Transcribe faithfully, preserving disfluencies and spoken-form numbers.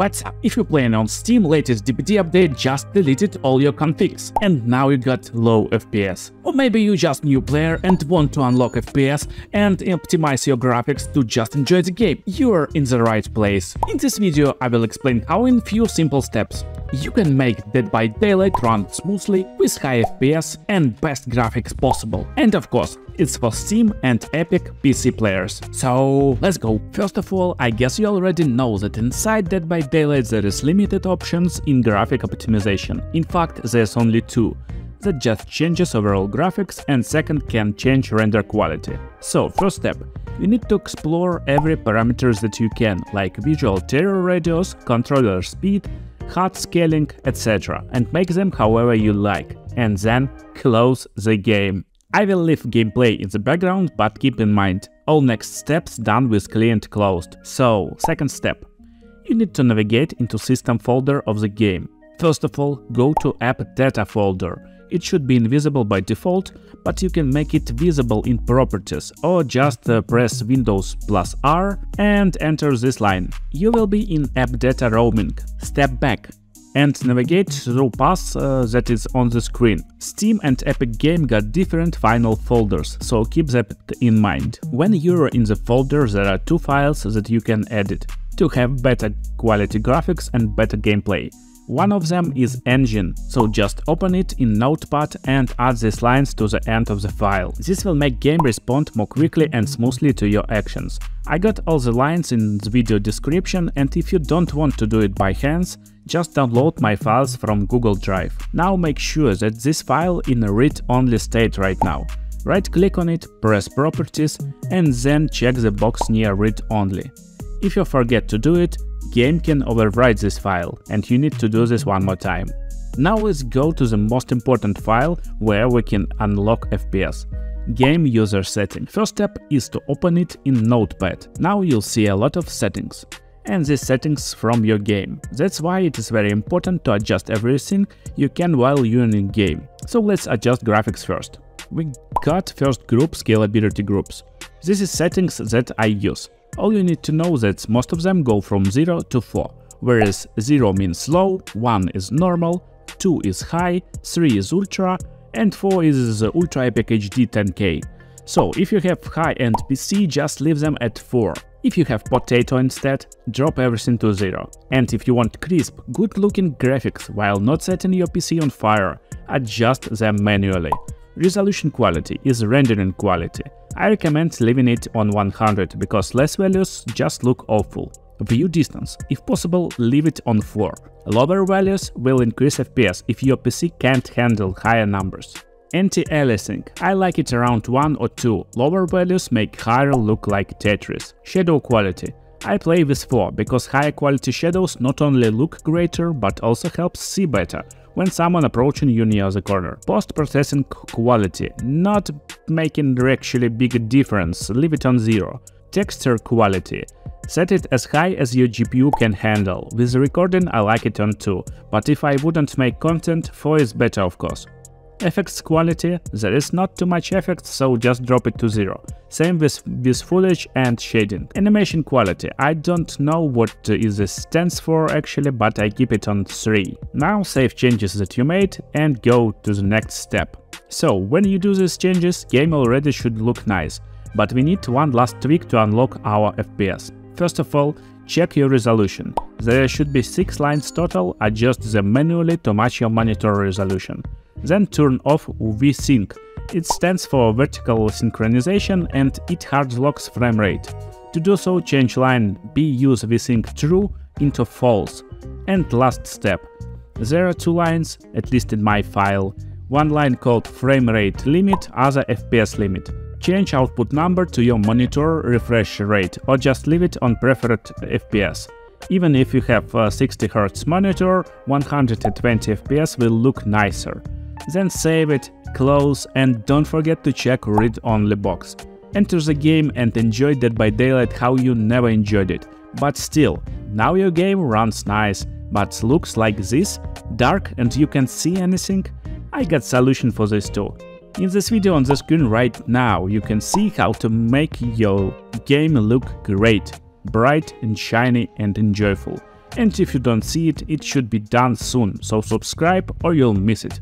WhatsApp. If you're playing on Steam, latest D B D update just deleted all your configs, and now you got low F P S. Or maybe you're just new player and want to unlock F P S and optimize your graphics to just enjoy the game. You're in the right place. In this video, I will explain how in few simple steps you can make Dead by Daylight run smoothly with high F P S and best graphics possible. And of course, it's for Steam and Epic P C players. So let's go. First of all, I guess you already know that inside Dead by Daylight there is limited options in graphic optimization. In fact, there's only two. That just changes overall graphics, and second can change render quality. So first step, you need to explore every parameters that you can, like visual terror radius, controller speed, H U D scaling, et cetera, and make them however you like, and then close the game. I will leave gameplay in the background, but keep in mind, all next steps done with client closed. So, second step. You need to navigate into system folder of the game. First of all, go to app data folder. It should be invisible by default, but you can make it visible in properties, or just uh, press Windows plus R and enter this line. You will be in app data roaming. Step back and navigate through path uh, that is on the screen. Steam and Epic Game got different final folders, so keep that in mind. When you're in the folder, there are two files that you can edit to have better quality graphics and better gameplay. One of them is engine, so just open it in Notepad and add these lines to the end of the file. This will make game respond more quickly and smoothly to your actions. I got all the lines in the video description, and if you don't want to do it by hands, just download my files from Google Drive. Now make sure that this file is in a read-only state right now. Right-click on it, press Properties, and then check the box near read-only. If you forget to do it, game can overwrite this file, and you need to do this one more time. Now let's go to the most important file where we can unlock F P S. Game user setting. First step is to open it in Notepad. Now you'll see a lot of settings, and these settings from your game. That's why it is very important to adjust everything you can while you're in game. So let's adjust graphics first. We got first group, scalability groups. This is settings that I use. All you need to know that most of them go from zero to four, whereas zero means low, one is normal, two is high, three is ultra, and four is Ultra Epic H D ten K. So if you have high-end P C, just leave them at four. If you have potato instead, drop everything to zero. And if you want crisp, good-looking graphics while not setting your P C on fire, adjust them manually. Resolution quality is rendering quality. I recommend leaving it on one hundred, because less values just look awful. View distance. If possible, leave it on four. Lower values will increase F P S if your P C can't handle higher numbers. Anti-aliasing. I like it around one or two. Lower values make higher look like Tetris. Shadow quality. I play with four, because higher quality shadows not only look greater, but also helps see better when someone approaching you near the corner. Post-processing quality, not making actually big difference, leave it on zero. Texture quality, set it as high as your G P U can handle. With recording I like it on two, but if I wouldn't make content, four is better of course. Effects quality, there is not too much effects, so just drop it to zero. Same with, with foliage and shading. Animation quality, I don't know what this stands for actually, but I keep it on three. Now save changes that you made and go to the next step. So when you do these changes, game already should look nice, but we need one last tweak to unlock our F P S. First of all, check your resolution. There should be six lines total, adjust them manually to match your monitor resolution. Then turn off vsync. It stands for vertical synchronization, and it hard locks frame rate. To do so, change line B use vsync true into false. And last step. There are two lines, at least in my file. One line called frame rate limit, other F P S limit. Change output number to your monitor refresh rate, or just leave it on preferred F P S. Even if you have a sixty hertz monitor, one hundred twenty F P S will look nicer. Then save it, close, and don't forget to check read-only box. Enter the game and enjoy Dead by Daylight how you never enjoyed it. But still, now your game runs nice, but looks like this, dark and you can't see anything. I got solution for this too. In this video on the screen right now, you can see how to make your game look great, bright and shiny and enjoyable. and if you don't see it, it should be done soon, so subscribe or you'll miss it.